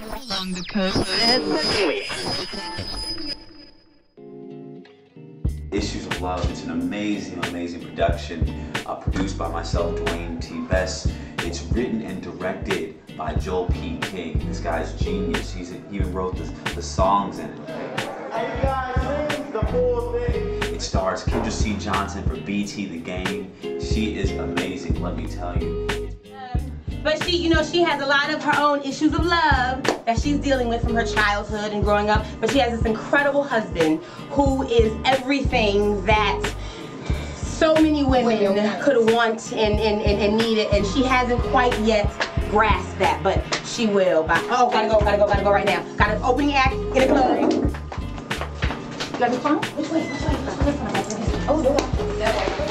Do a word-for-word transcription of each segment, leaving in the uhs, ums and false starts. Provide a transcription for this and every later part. Along the coast. Issues of Love, it's an amazing, amazing production uh, produced by myself, Dwayne T. Best. It's written and directed by Joel P. King. This guy's genius. He's, he even wrote the, the songs in it. And you guys sing the whole thing. It stars Kendra C. Johnson for B T The Gang. She is amazing, let me tell you. But she, you know, she has a lot of her own issues of love that she's dealing with from her childhood and growing up. But she has this incredible husband who is everything that so many women, women. could want and, and, and, and need it. And she hasn't quite yet grasped that, but she will. By, oh, gotta go, gotta go, gotta go right now. Got an opening act, get it closed. You got the phone? Which way? Which way? Oh, no. That way.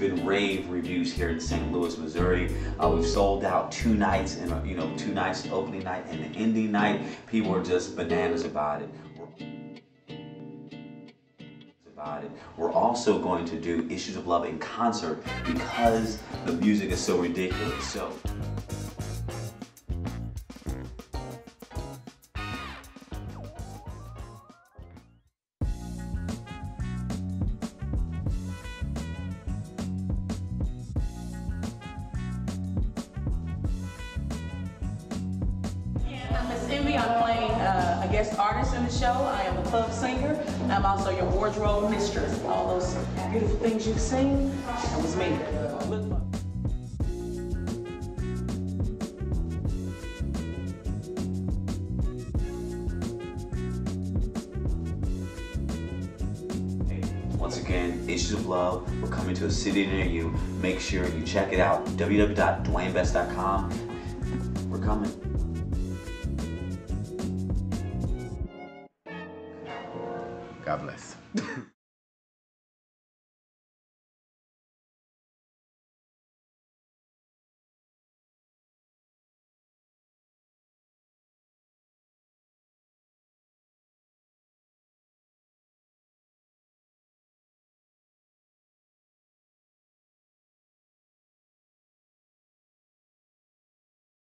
Been rave reviews here in Saint Louis, Missouri. Uh, we've sold out two nights, and you know, two nights, opening night and the ending night. People are just bananas about it. About it. We're also going to do Issues of Love in concert because the music is so ridiculous. So. I'm playing uh, a guest artist in the show. I am a club singer. I'm also your wardrobe mistress. All those beautiful things you've seen, that was me. Once again, Issues of Love, we're coming to a city near you. Make sure you check it out, w w w dot dwayne best dot com. We're coming. God bless.